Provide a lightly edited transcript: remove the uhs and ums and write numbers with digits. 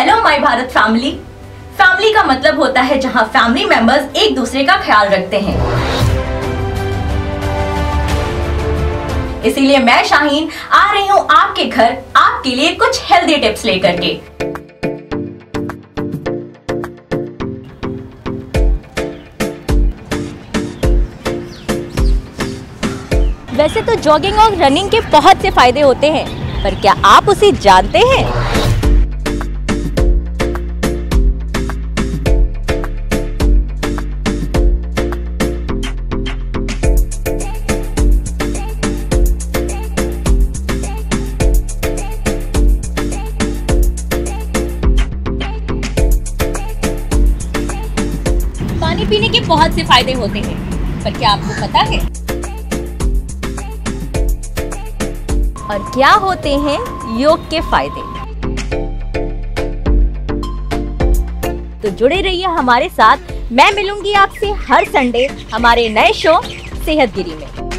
Hello my Bharat family. Family का मतलब होता है जहां फैमिली मेंबर्स एक दूसरे का ख्याल रखते हैं। इसीलिए मैं शाहीन आ रही हूं आपके घर आपके लिए कुछ हेल्दी टिप्स लेकर के। वैसे तो जॉगिंग और रनिंग के बहुत से फायदे होते हैं, पर क्या आप उसे जानते हैं? पीने के बहुत से फायदे होते हैं, पर क्या आपको पता है और क्या होते हैं योग के फायदे? तो जुड़े रहिए हमारे साथ। मैं मिलूंगी आपसे हर संडे हमारे नए शो सेहतगिरी में।